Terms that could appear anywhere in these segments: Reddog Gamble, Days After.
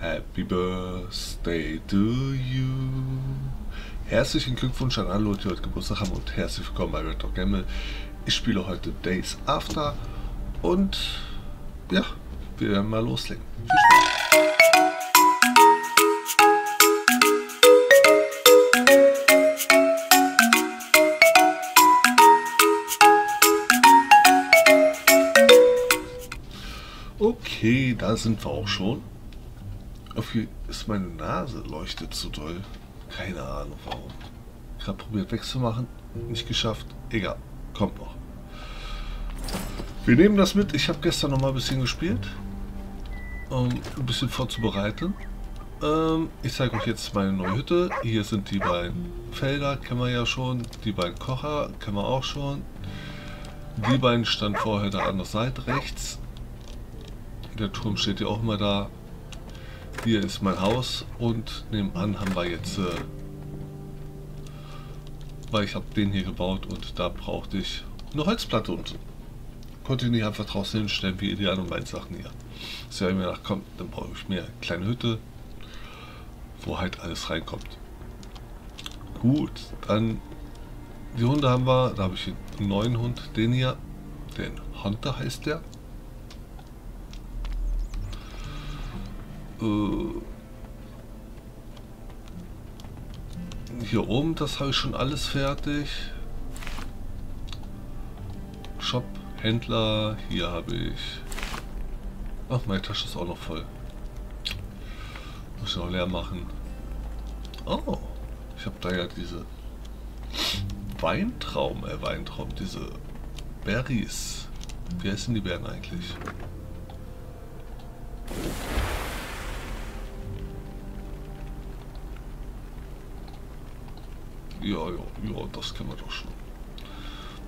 Happy Birthday to you. Herzlichen Glückwunsch an alle Leute, die heute Geburtstag haben, und herzlich willkommen bei Reddog Gamble. Ich spiele heute Days After und ja, wir werden mal loslegen. Viel Spaß. Okay, da sind wir auch schon. Irgendwie ist meine Nase leuchtet zu doll. Keine Ahnung warum. Gerade probiert wegzumachen, nicht geschafft. Egal, kommt noch. Wir nehmen das mit. Ich habe gestern noch mal ein bisschen gespielt, um ein bisschen vorzubereiten. Ich zeige euch jetzt meine neue Hütte. Hier sind die beiden Felder, kennen wir ja schon. Die beiden Kocher, kennen wir auch schon. Die beiden standen vorher da an der Seite rechts. Der Turm steht ja auch immer da. Hier ist mein Haus und nebenan haben wir jetzt, weil ich habe den hier gebaut und da brauchte ich eine Holzplatte und konnte ich nicht einfach draußen hinstellen, wie die anderen beiden Sachen hier. So habe ich mir gedacht, komm, dann brauche ich mir eine kleine Hütte, wo halt alles reinkommt. Gut, dann die Hunde haben wir, da habe ich einen neuen Hund, den hier, den Hunter heißt der. Hier oben, das habe ich schon alles fertig. Shop, Händler, hier habe ich... Ach, meine Tasche ist auch noch voll. Muss ich noch leer machen. Oh, ich habe da ja diese Weintrauben, diese Berries. Wie heißen die Beeren eigentlich? Ja, das kennen wir doch schon.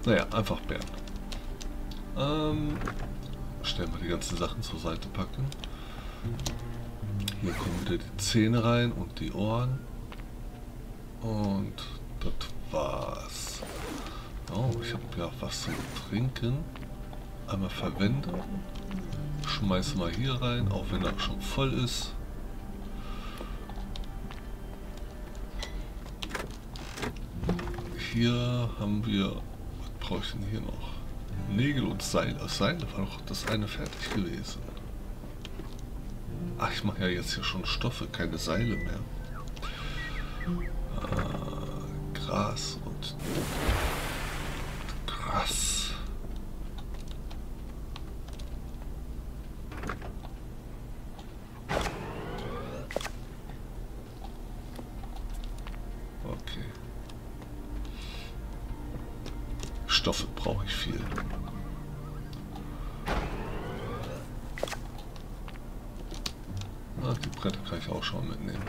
Naja, einfach Bären. Stellen wir die ganzen Sachen zur Seite packen. Hier kommen wieder die Zähne rein und die Ohren. Und das war's. Oh, ich habe ja was zu trinken. Einmal verwenden. Schmeißen wir hier rein, auch wenn er schon voll ist. Hier haben wir, was brauche ich denn hier noch? Nägel und Seil. Das Seil war doch das eine fertig gewesen. Ach, ich mache ja jetzt hier schon Stoffe, keine Seile mehr. Gras und Gras. Okay. Stoffe brauche ich viel. Ach, die Bretter kann ich auch schon mitnehmen.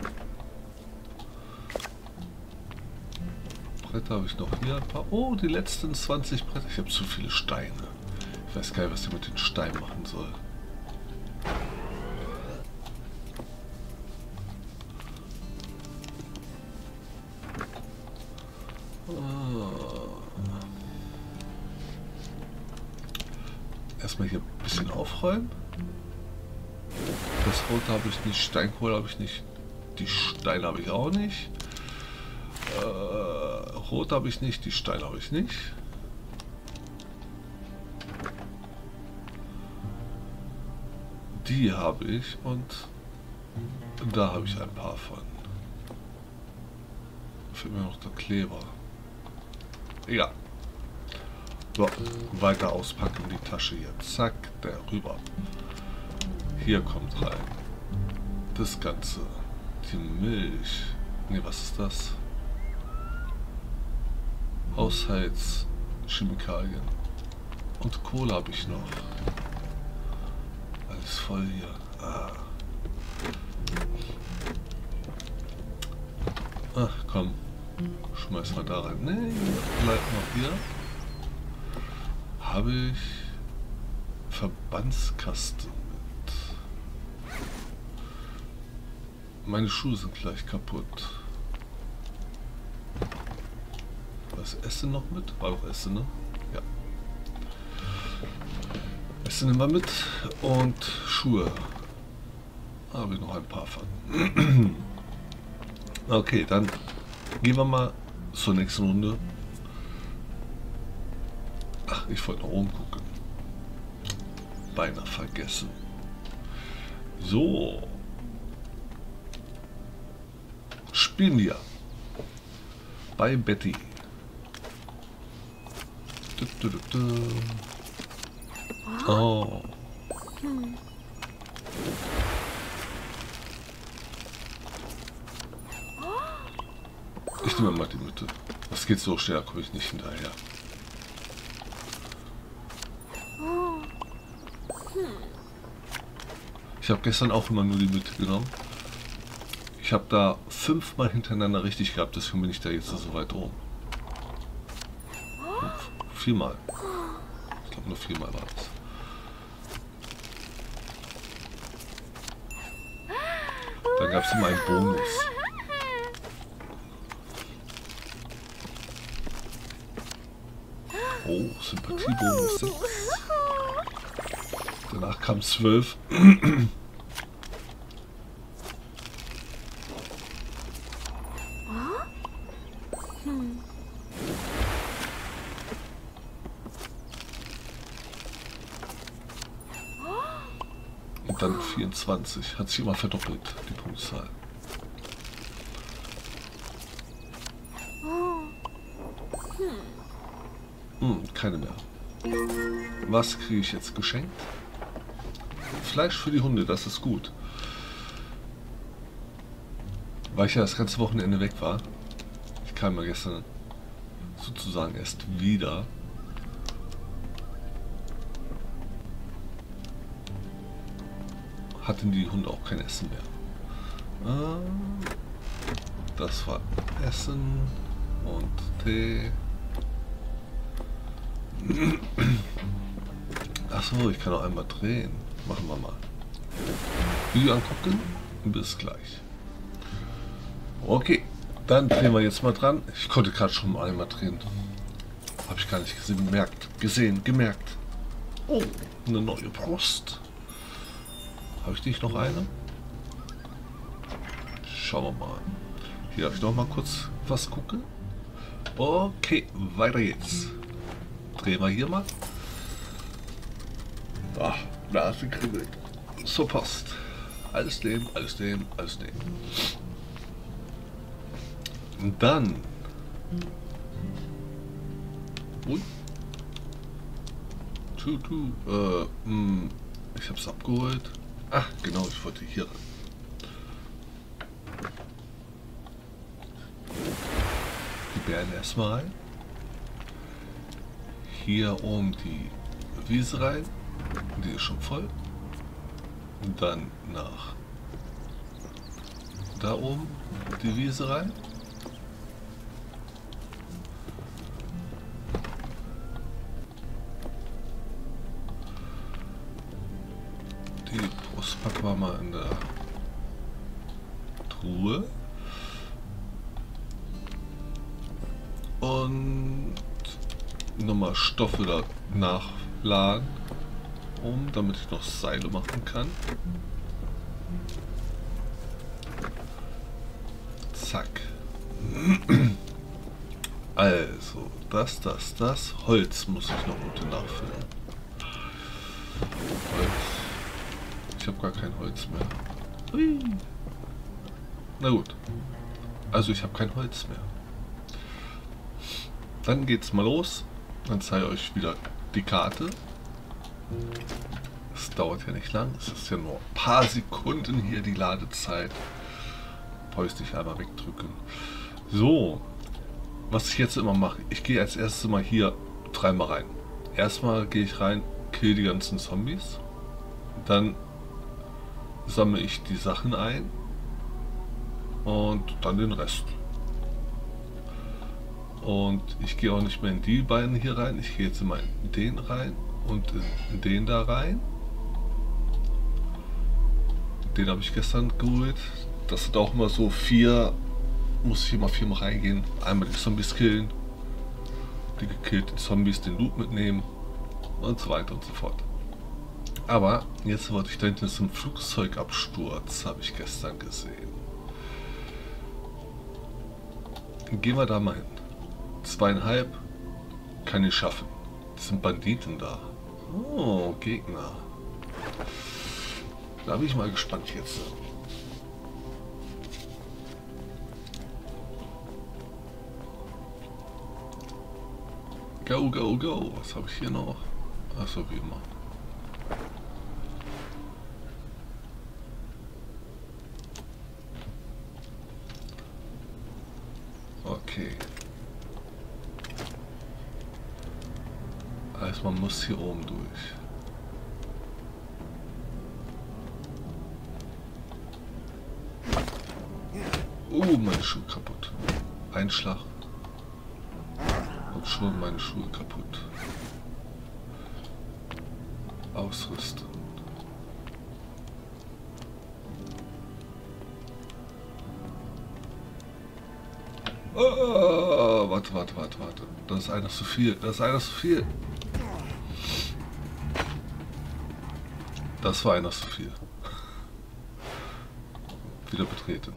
Bretter habe ich noch hier ein paar. Oh, die letzten 20 Bretter. Ich habe zu viele Steine. Ich weiß gar nicht, was ich mit den Steinen machen soll. Erstmal hier ein bisschen aufräumen. Das Rote habe ich nicht, Steinkohle habe ich nicht, die Steine habe ich auch nicht. Rot habe ich nicht, die Steine habe ich nicht. Die habe ich und da habe ich ein paar von. Da fehlt mir noch der Kleber. Egal. So, weiter auspacken die Tasche hier. Zack, der rüber. Hier kommt rein. Das Ganze. Die Milch. Ne, was ist das? Haushaltschemikalien. Und Kohle habe ich noch. Alles voll hier. Ah. Ach komm. Schmeiß mal da rein. Ne, bleibt noch hier. Habe ich Verbandskasten mit. Meine Schuhe sind gleich kaputt. Was Essen noch mit? War auch Essen, ne? Ja. Essen immer mit und Schuhe. Habe ich noch ein paar von. Okay, dann gehen wir mal zur nächsten Runde. Ach, ich wollte nach oben gucken. Beinahe vergessen. So. Spielen wir. Bei Betty. Oh. Ich nehme mal die Mitte. Das geht so schnell, da komme ich nicht hinterher. Ich habe gestern auch immer nur die Mitte genommen. Ich habe da 5-mal hintereinander richtig gehabt, deswegen bin ich da jetzt so weit oben. 4-mal. Ich glaube nur 4-mal war das. Dann gab es immer einen Bonus. Oh, Sympathiebonus 6. Danach kam 12. Und dann 24. Hat sich immer verdoppelt, die Punktzahl. Keine mehr. Was kriege ich jetzt geschenkt? Fleisch für die Hunde, das ist gut. Weil ich ja das ganze Wochenende weg war. Ich kam ja gestern sozusagen erst wieder. Hatten die Hunde auch kein Essen mehr. Das war Essen und Tee. Achso, ich kann auch einmal drehen. Machen wir mal. Video angucken. Bis gleich. Okay, dann drehen wir jetzt mal dran. Ich konnte gerade schon einmal drehen. Habe ich gar nicht gesehen, gemerkt. Oh, eine neue Brust. Habe ich nicht noch eine? Schauen wir mal. Hier darf ich noch mal kurz was gucken. Okay, weiter geht's. Drehen wir hier mal. Ach, Nase kribbelt. So passt. Alles nehmen, alles nehmen, alles nehmen. Und dann. Ui. Ich hab's abgeholt. Ach, genau, ich wollte hier rein. Die Bären erstmal rein. Hier oben die Wiese rein, die ist schon voll. Und dann nach da oben die Wiese rein. Die Brust packen wir mal in der Truhe. Und nochmal Stoffe da nachladen, damit ich noch Seile machen kann. Zack. Also, das. Holz muss ich noch unten nachfüllen. Holz. Ich habe gar kein Holz mehr. Ui. Na gut. Also, ich habe kein Holz mehr. Dann geht's mal los. Dann zeige ich euch wieder die Karte. Es dauert ja nicht lang. Es ist ja nur ein paar Sekunden hier die Ladezeit. Brauchst dich einmal wegdrücken. So. Was ich jetzt immer mache. Ich gehe als erstes mal hier dreimal rein. Erstmal gehe ich rein, kill die ganzen Zombies. Dann sammle ich die Sachen ein. Und dann den Rest. Und ich gehe auch nicht mehr in die beiden hier rein. Ich gehe jetzt immer in den rein und in den da rein. Den habe ich gestern geholt. Das sind auch immer so 4. Muss ich immer 4-mal reingehen. Einmal die Zombies killen. Die gekillten Zombies den Loot mitnehmen. Und so weiter und so fort. Aber jetzt wollte ich da hinten zum Flugzeugabsturz, habe ich gestern gesehen. Gehen wir da mal hin. 2,5 kann ich schaffen. Das sind Banditen da. Oh, Gegner. Da bin ich mal gespannt jetzt. Go, go, go. Was habe ich hier noch? Achso, wie immer. Okay. Also man muss hier oben durch. Meine Schuhe kaputt. Ein Schlag. Und schon meine Schuhe kaputt. Ausrüsten. Oh, warte, warte, warte, warte. Das ist einer zu viel. Das ist einer zu viel. Das war einer zu viel. Wieder betreten.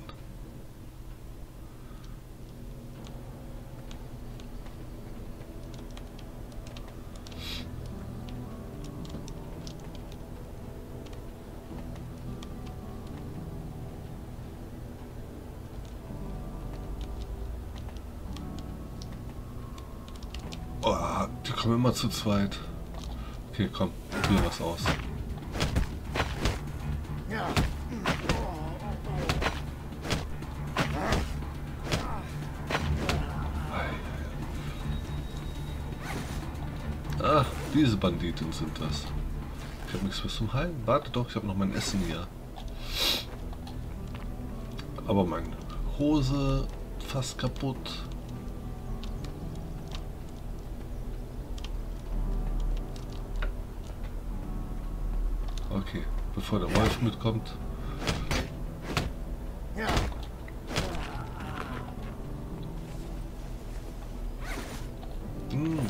Immer zu zweit. Okay, komm, probier was aus. Ah, diese Banditen sind das. Ich habe nichts bis zum Heilen. Warte doch, ich habe noch mein Essen hier. Aber meine Hose fast kaputt. Okay, bevor der Wolf mitkommt.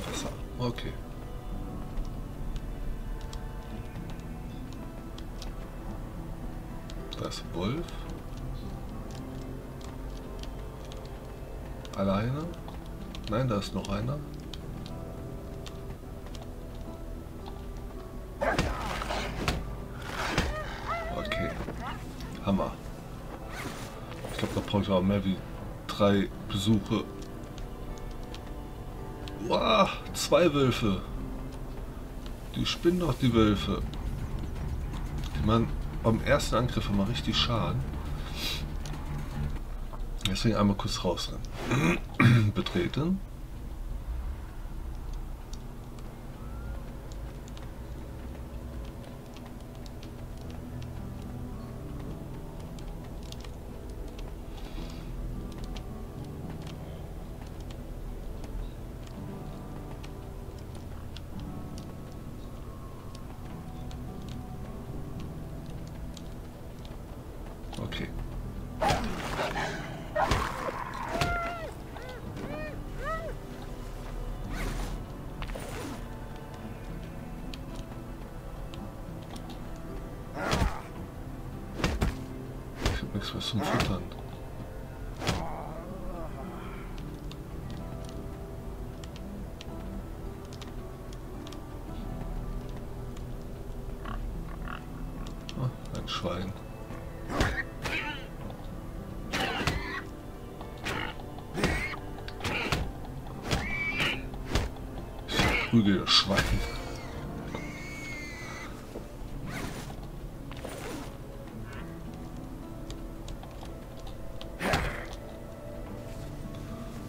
Wasser. Okay. Das Wolf. Alleine? Nein, da ist noch einer. Hammer. Ich glaube, da brauche ich auch mehr wie 3 Besuche. Wow, 2 Wölfe. Die spinnen doch, die Wölfe. Die machen beim ersten Angriff immer richtig Schaden. Deswegen einmal kurz rausrennen. Betreten. Okay. Ich hab nichts was zum Futtern. Oh, ein Schwein. Prügel, Schwein.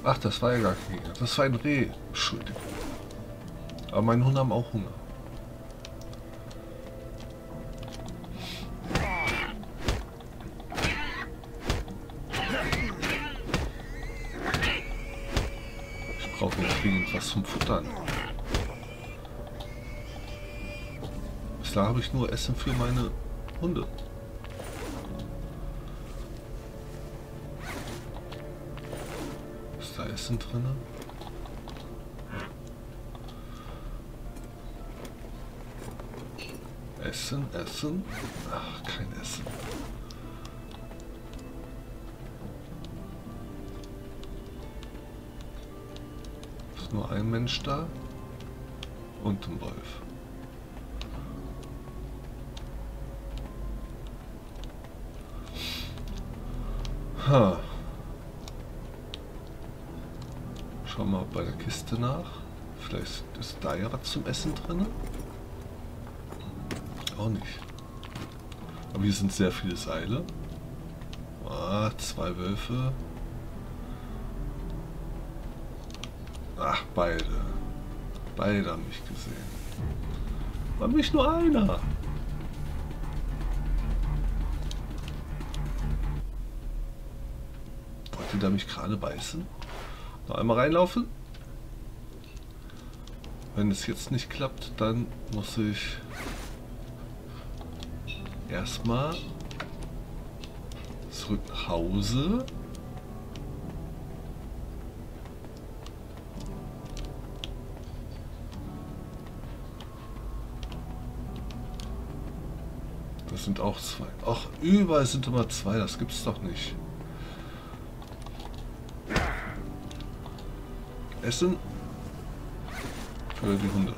Ach, das war ja gar kein Gegner. Das war ein Reh. Entschuldigung. Aber meine Hunde haben auch Hunger. Ich brauche jetzt dringend was zum Futtern. Da habe ich nur Essen für meine Hunde. Ist da Essen drin? Essen, Essen. Ach, kein Essen. Ist nur ein Mensch da und ein Wolf. Ha. Schau mal bei der Kiste nach. Vielleicht ist da ja was zum Essen drin. Auch nicht. Aber hier sind sehr viele Seile. Ah, 2 Wölfe. Ach, beide. Beide haben mich gesehen. War nicht nur einer. Wollte der mich gerade beißen? Noch einmal reinlaufen. Wenn es jetzt nicht klappt, dann muss ich erstmal zurück nach Hause. Das sind auch 2. Ach, überall sind immer 2, das gibt's doch nicht. Essen für die Hunde.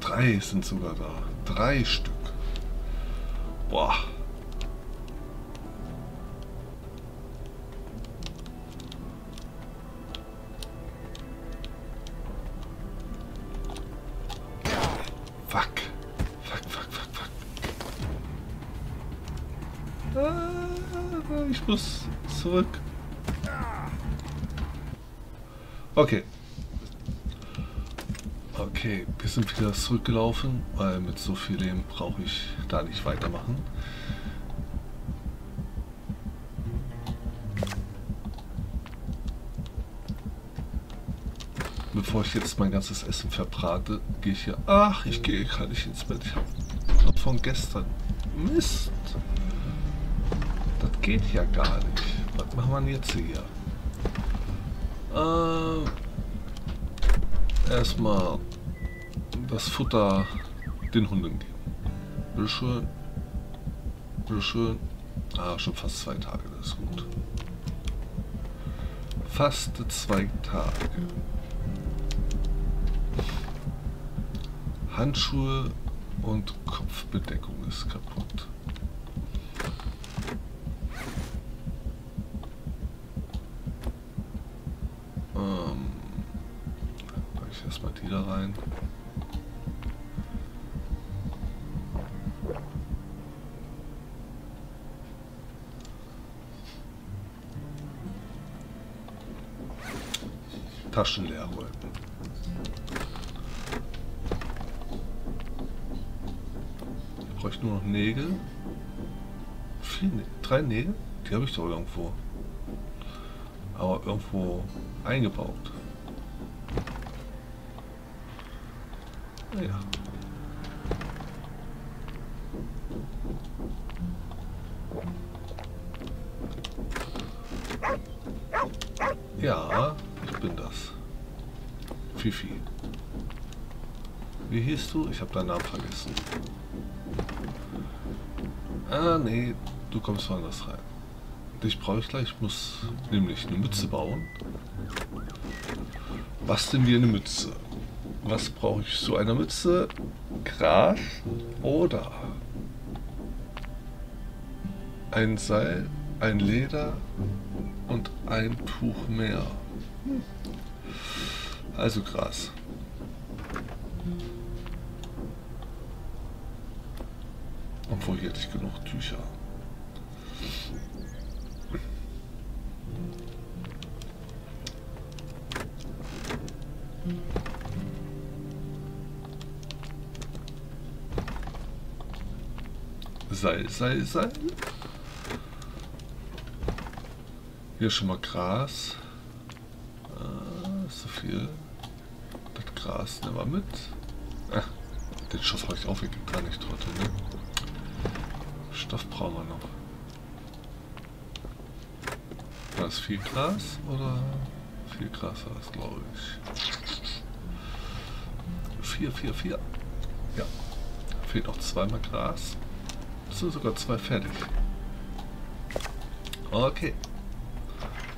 Drei sind sogar da. 3 Stück. Boah. Ich muss zurück. Okay. Okay, wir sind wieder zurückgelaufen, weil mit so viel Leben brauche ich da nicht weitermachen. Bevor ich jetzt mein ganzes Essen verbrate, gehe ich hier... Ach, ich gehe gar nicht ins Bett. Ich habe noch von gestern. Mist. Geht ja gar nicht. Was machen wir denn jetzt hier? Erstmal das Futter den Hunden geben. Bitte schön. Bitte schön. Ah, schon fast 2 Tage, das ist gut. Fast 2 Tage. Handschuhe und Kopfbedeckung ist kaputt. Taschen leer holen. Ich bräuchte nur noch Nägel. 3 Nägel? Die habe ich doch irgendwo. Aber irgendwo eingebaut. Naja. Ja. Bin das. Fifi. Wie hieß du? Ich habe deinen Namen vergessen. Ah, nee, du kommst woanders rein. Dich brauche ich gleich. Ich muss nämlich eine Mütze bauen. Was denn wie eine Mütze? Was brauche ich zu einer Mütze? Gras oder ein Seil, ein Leder und ein Tuch mehr. Also Gras. Obwohl, hier hätte ich genug Tücher. Seil, Seil, Seil. Hier schon mal Gras. So viel. Das Gras nehmen wir mit. Ach, den Stoff habe ich auch wirklich gar nicht heute. Ne? Stoff brauchen wir noch. das viel Gras oder viel Gras war es, glaube ich. 4, 4, 4. Ja. Fehlt noch zweimal Gras. So, sogar zwei fertig. Okay.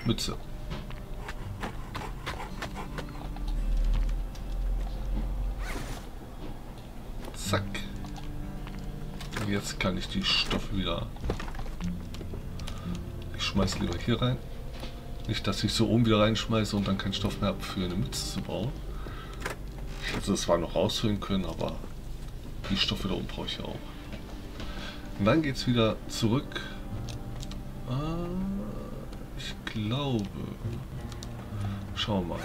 Mütze. Zack. Und jetzt kann ich die Stoffe wieder... Ich schmeiße lieber hier rein. Nicht, dass ich so oben wieder reinschmeiße und dann keinen Stoff mehr habe für eine Mütze zu bauen. Ich hätte das zwar noch rausholen können, aber die Stoffe da oben brauche ich ja auch. Und dann geht es wieder zurück. Ich glaube... Schauen wir mal.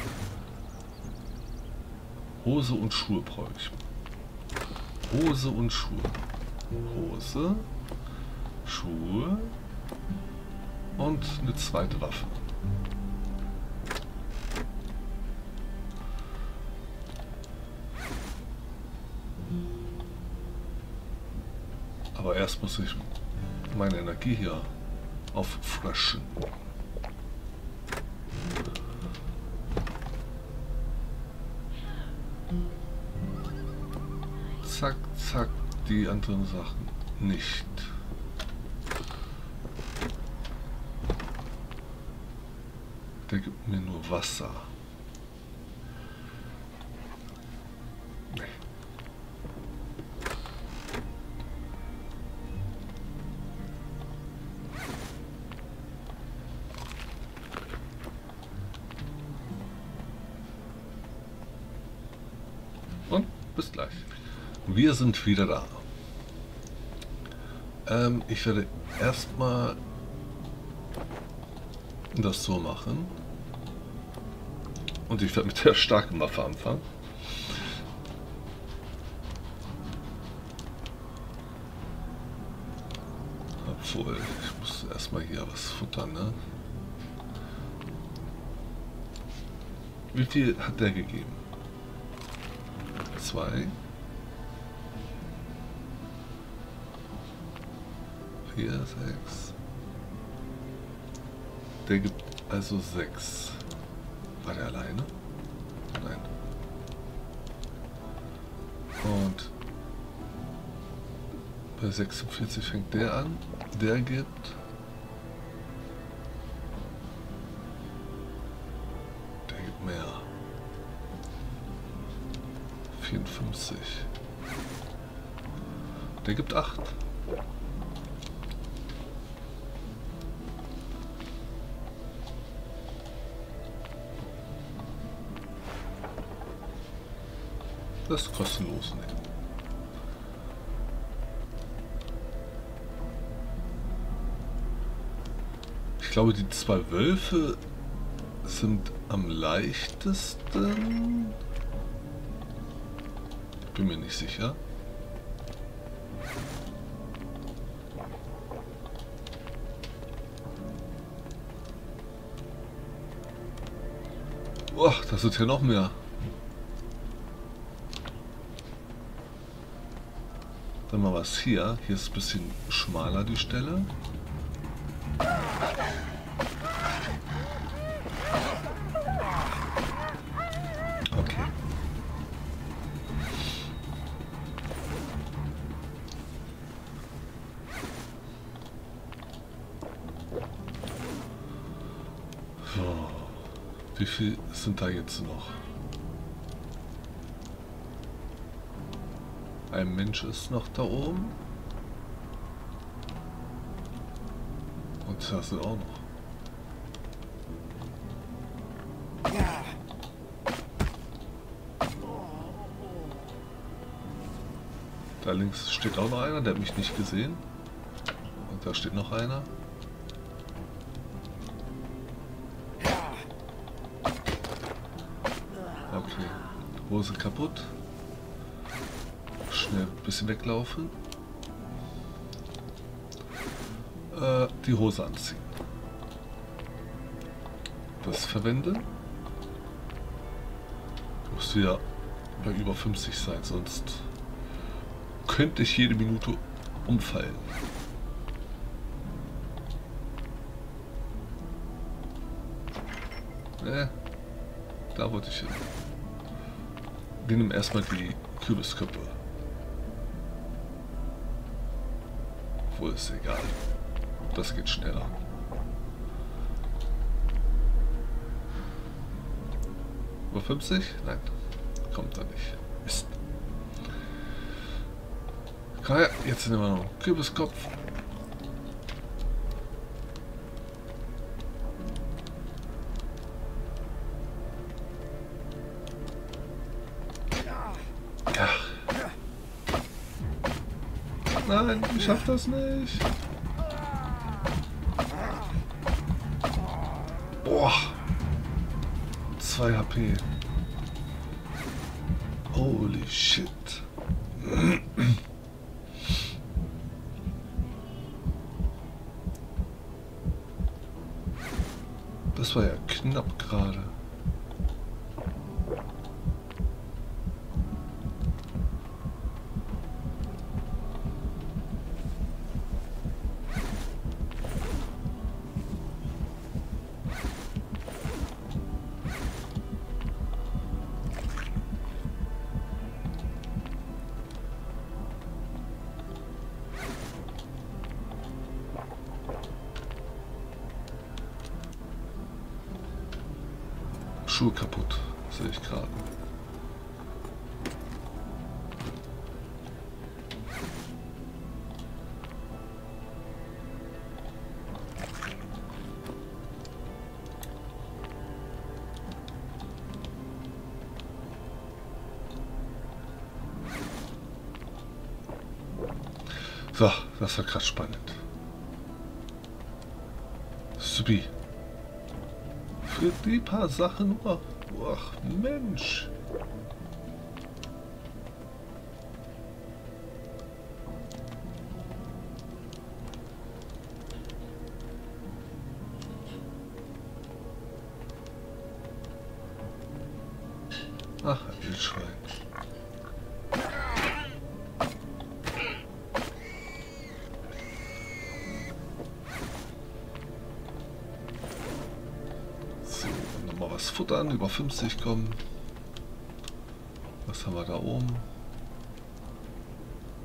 Hose und Schuhe brauche ich. Hose und Schuhe. Hose, Schuhe und eine zweite Waffe. Aber erst muss ich meine Energie hier auffreschen. Zack, zack, die anderen Sachen nicht. Der gibt mir nur Wasser. Nee. Und bis gleich. Wir sind wieder da. Ich werde erstmal das so machen. Und ich werde mit der starken Waffe anfangen. Obwohl, ich muss erstmal hier was futtern, ne? Wie viel hat der gegeben? 2. 4, 6. Der gibt also 6. War der alleine? Nein. Und bei 46 fängt der an. Der gibt... Der gibt mehr. 54. Der gibt 8. Das kostenlos nehmen. Ich glaube, die 2 Wölfe sind am leichtesten. Ich bin mir nicht sicher. Boah, das sind ja noch mehr. Dann mal was hier. Hier ist ein bisschen schmaler die Stelle. Okay. So. Wie viel sind da jetzt noch? Ein Mensch ist noch da oben. Und das sind auch noch. Da links steht auch noch einer, der hat mich nicht gesehen. Und da steht noch einer. Okay. Hose kaputt. Ein bisschen weglaufen. Die Hose anziehen. Das verwenden. Muss ja bei über 50 sein, sonst könnte ich jede Minute umfallen. Da wollte ich hin. Wir nehmen erstmal die Kürbisköpfe. Obwohl, ist egal. Das geht schneller. Über 50? Nein. Kommt da nicht. Mist. Okay, jetzt nehmen wir noch einen Kürbiskopf. Nein, ich schaff das nicht. Boah. 2 HP. Holy shit. Das war ja knapp gerade. Schuhe kaputt, sehe ich gerade. So, das war krass spannend. Subi. Für die paar Sachen, ach Mensch. Ach, ein Wildschwein. Futtern, über 50 kommen. Was haben wir da oben?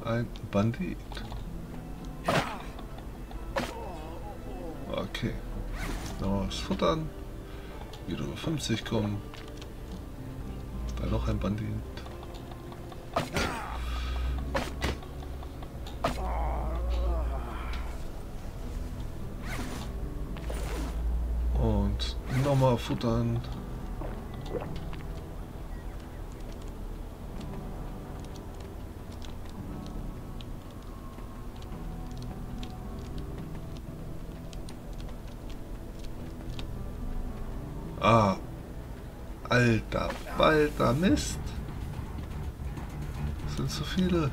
Ein Bandit. Okay. Nochmal was futtern. Wieder über 50 kommen. Da noch ein Bandit. Und nochmal futtern. Ah, alter, balder Mist. Das sind so viele.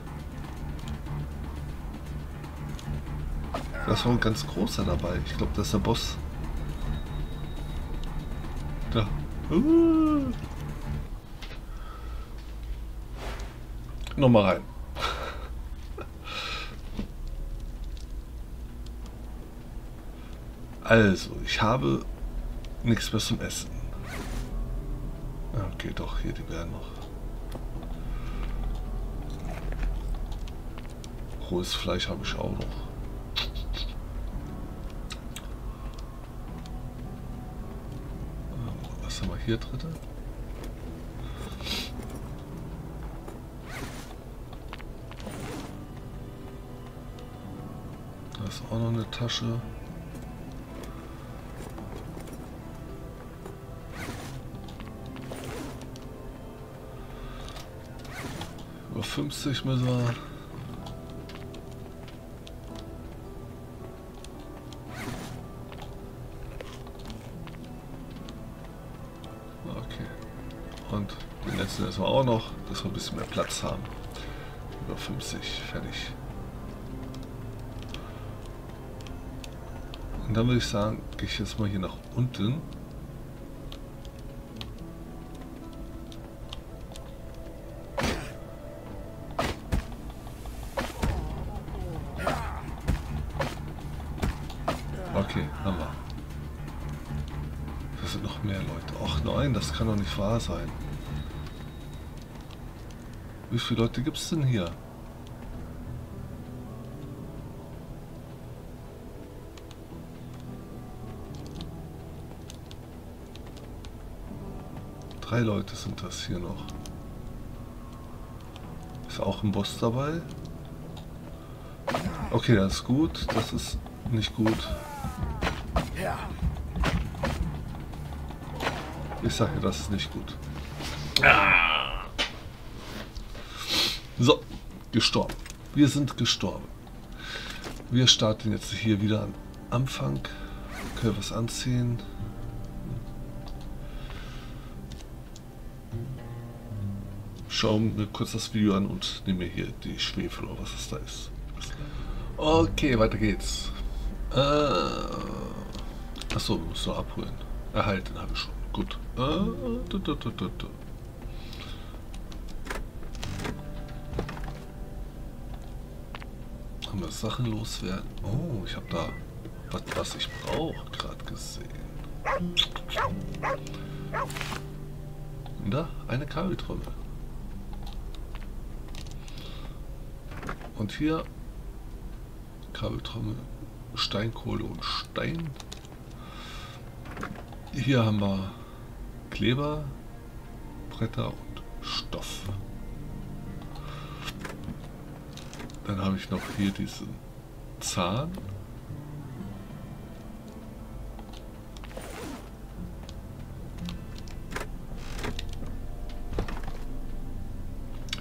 Das war ein ganz großer dabei. Ich glaube, das ist der Boss. Da. Nochmal rein. Also, ich habe nichts mehr zum Essen. Okay, doch, hier die Bären noch. Rohes Fleisch habe ich auch noch. Was haben wir hier dritte? Da ist auch noch eine Tasche. Über 50 müssen wir. Und den letzten essen wir auch noch, dass wir ein bisschen mehr Platz haben. Über 50, fertig. Und dann würde ich sagen, gehe ich jetzt mal hier nach unten. Okay, haben wir. Da sind noch mehr Leute. nein, das kann doch nicht wahr sein. Wie viele Leute gibt es denn hier? Drei Leute sind das hier noch. Ist auch ein Boss dabei? Okay, das ist gut. Das ist nicht gut. Ich sage, das ist nicht gut. So, gestorben. Wir sind gestorben. Wir starten jetzt hier wieder am Anfang. Können wir was anziehen? Schauen wir kurz das Video an und nehme hier die Schwefel oder was es da ist. Okay, weiter geht's. Achso, wir müssen noch abholen. Erhalten habe ich schon. Gut. Haben wir Sachen loswerden? Oh, ich habe da was ich brauche gerade gesehen. Und da eine Kabeltrommel. Und hier Kabeltrommel, Steinkohle und Stein. Hier haben wir Kleber, Bretter und Stoff. Dann habe ich noch hier diesen Zahn.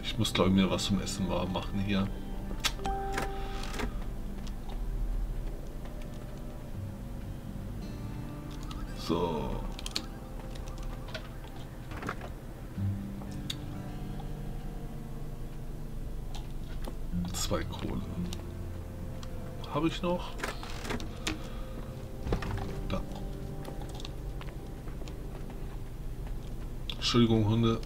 Ich muss, glaube ich, mir was zum Essen warm machen hier. So. Zwei Kohle. Habe ich noch? Da. Entschuldigung, Hunde.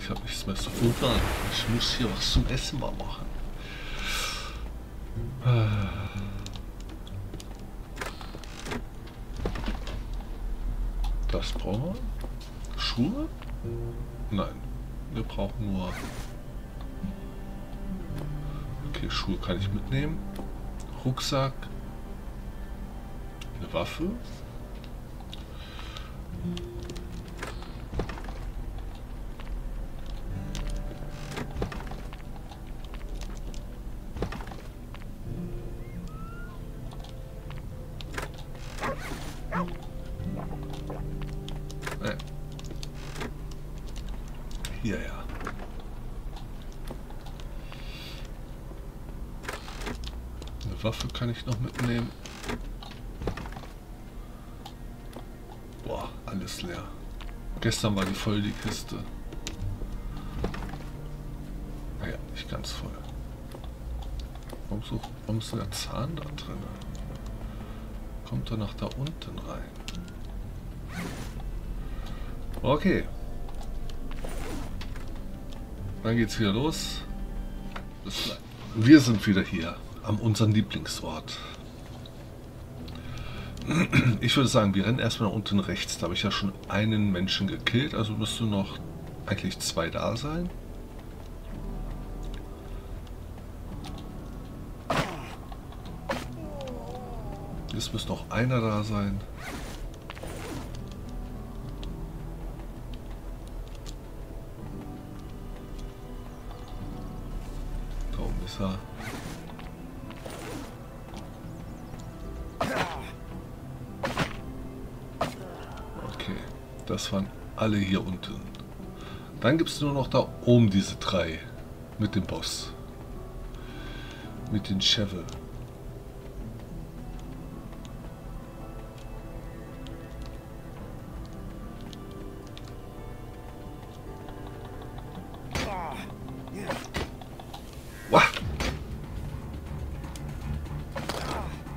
Ich habe nichts mehr zu futtern. Ich muss hier was zum Essen mal machen. Was brauchen wir? Schuhe? Nein, wir brauchen nur... Okay, Schuhe kann ich mitnehmen. Rucksack. Eine Waffe. Ja, ja. Eine Waffe kann ich noch mitnehmen. Boah, alles leer. Gestern war die voll, die Kiste. Naja, nicht ganz voll. Warum ist der Zahn da drin? Kommt er nach da unten rein? Okay. Dann geht's wieder los. Wir sind wieder hier an unserem Lieblingsort. Ich würde sagen, wir rennen erstmal nach unten rechts. Da habe ich ja schon einen Menschen gekillt, also müsste noch eigentlich zwei da sein. Jetzt müsste noch einer da sein. Okay, das waren alle hier unten. Dann gibt es nur noch da oben diese drei mit dem Boss, mit den Shovel.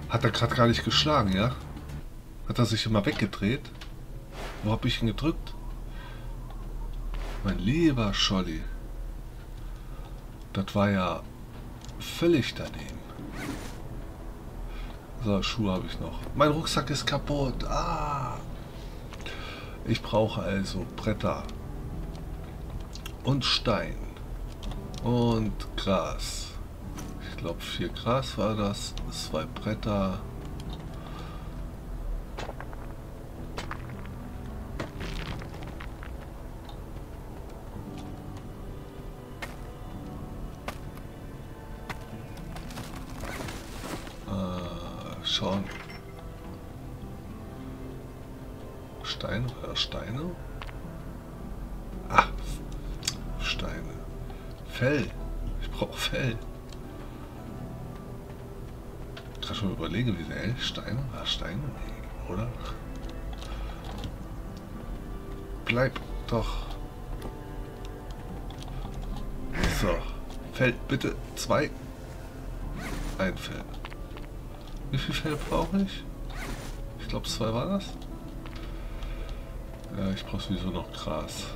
Hat er gerade gar nicht geschlagen, ja? Hat er sich immer weggedreht? Wo habe ich ihn gedrückt? Mein lieber Scholli. Das war ja völlig daneben. So, Schuhe habe ich noch. Mein Rucksack ist kaputt. Ah. Ich brauche also Bretter. Und Stein. Und Gras. Ich glaube 4 Gras war das. 2 Bretter. Schauen. Steine oder Steine? Ach, Steine. Fell. Ich brauche Fell. Ich kann schon mal überlegen, wie der Steine war. Steine? Nee, oder? Bleib doch. So. Fell, bitte. 2. Ein Fell. Wie viel Fälle brauche ich? Ich glaube 2 war das. Ja, ich brauche sowieso noch Gras.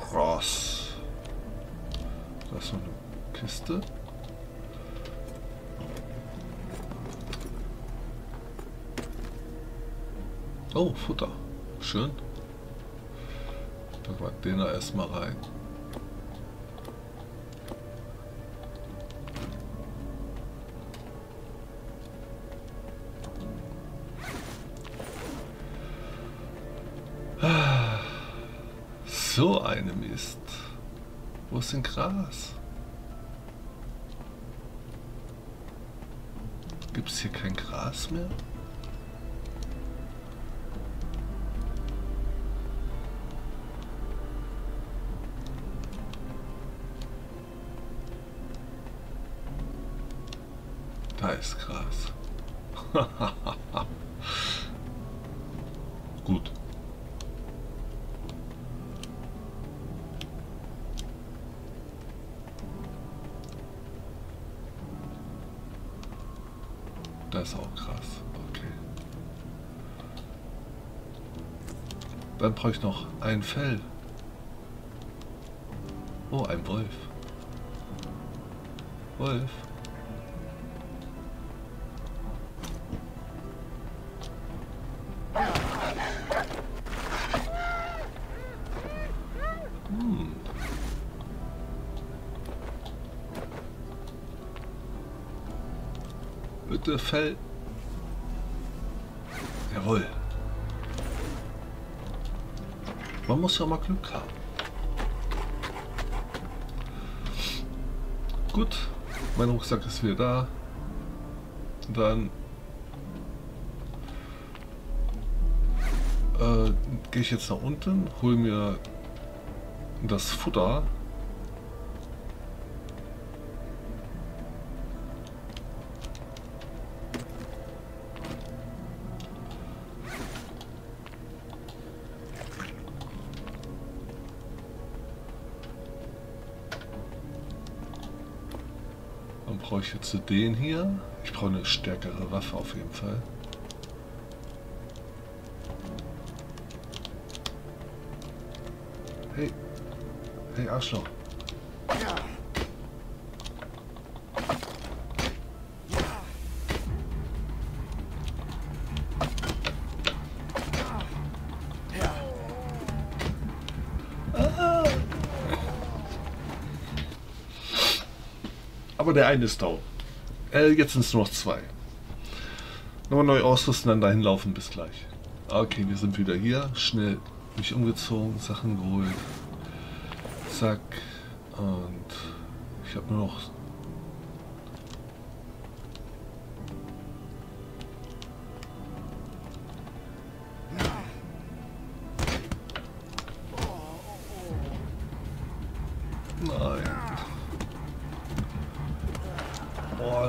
Gras. Das ist so eine Kiste. Oh, Futter. Schön. Dann packen wir den da erstmal rein. So eine Mist. Wo ist denn Gras? Gibt es hier kein Gras mehr? Da ist Gras. Gut. Das ist auch krass. Okay. Dann brauche ich noch ein Fell. Oh, ein Wolf. Wolf. Bitte Fell. Jawohl. Man muss ja mal Glück haben. Gut. Mein Rucksack ist wieder da. Dann gehe ich jetzt nach unten, hole mir das Futter. Brauche ich jetzt den hier? Ich brauche eine stärkere Waffe auf jeden Fall. Hey. Hey, Arschloch. Aber der eine ist down. Jetzt sind es nur noch 2. Nochmal neu ausrüsten, dann dahin laufen. Bis gleich. Okay, wir sind wieder hier. Schnell mich umgezogen, Sachen geholt. Zack. Und ich habe nur noch...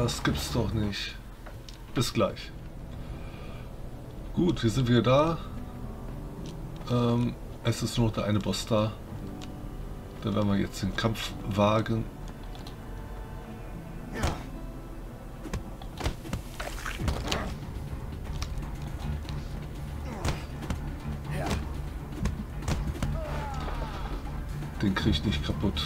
Das gibt's doch nicht. Bis gleich. Gut, wir sind wieder da. Es ist nur noch der eine Boss da. Da werden wir jetzt den Kampf wagen. Den krieg ich nicht kaputt.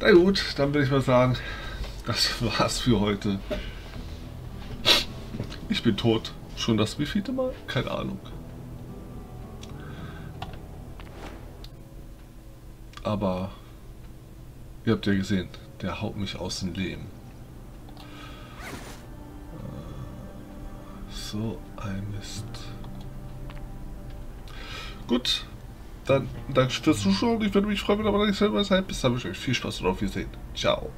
Na gut, dann würde ich mal sagen, das war's für heute. Ich bin tot. Schon das wievielte Mal? Keine Ahnung. Aber ihr habt ja gesehen, der haut mich aus dem Leben. So ein Mist. Gut, dann danke fürs Zuschauen. Ich würde mich freuen, wenn ihr dabei seid. Bis dann wünsche ich euch viel Spaß und auf Wiedersehen. Ciao.